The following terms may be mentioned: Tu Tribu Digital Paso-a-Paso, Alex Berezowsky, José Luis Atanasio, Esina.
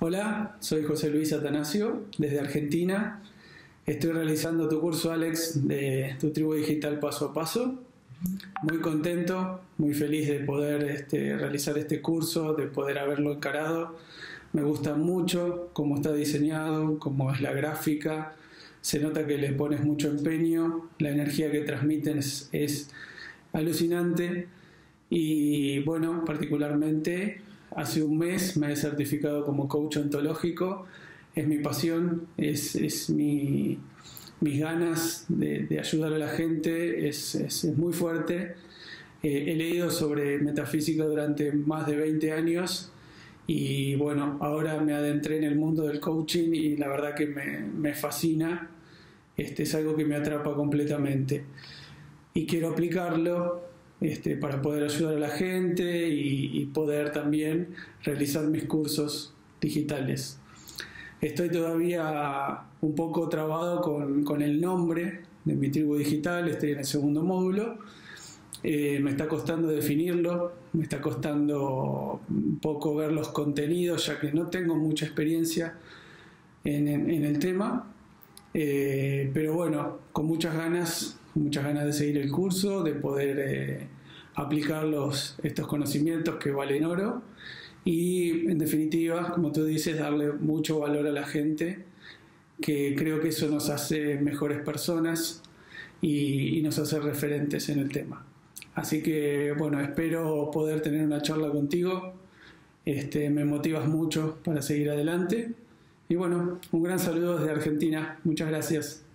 Hola, soy José Luis Atanasio, desde Argentina. Estoy realizando tu curso, Alex, de Tu Tribu Digital Paso-a-Paso. Muy contento, muy feliz de poder realizar este curso, de poder haberlo encarado. Me gusta mucho cómo está diseñado, cómo es la gráfica. Se nota que le pones mucho empeño, la energía que transmiten es alucinante. Y bueno, particularmente, hace un mes me he certificado como coach ontológico. Es mi pasión, mis ganas de ayudar a la gente, es muy fuerte. He leído sobre metafísica durante más de 20 años y bueno, ahora me adentré en el mundo del coaching y la verdad que me fascina. Es algo que me atrapa completamente y quiero aplicarlo para poder ayudar a la gente y poder también realizar mis cursos digitales. Estoy todavía un poco trabado con el nombre de mi tribu digital, estoy en el segundo módulo. Me está costando definirlo, me está costando un poco ver los contenidos, ya que no tengo mucha experiencia en el tema. Pero bueno, con muchas ganas de seguir el curso, de poder aplicar estos conocimientos que valen oro. Y en definitiva, como tú dices, darle mucho valor a la gente, que creo que eso nos hace mejores personas y nos hace referentes en el tema. Así que bueno, espero poder tener una charla contigo. Me motivas mucho para seguir adelante. Y bueno, un gran saludo desde Argentina. Muchas gracias.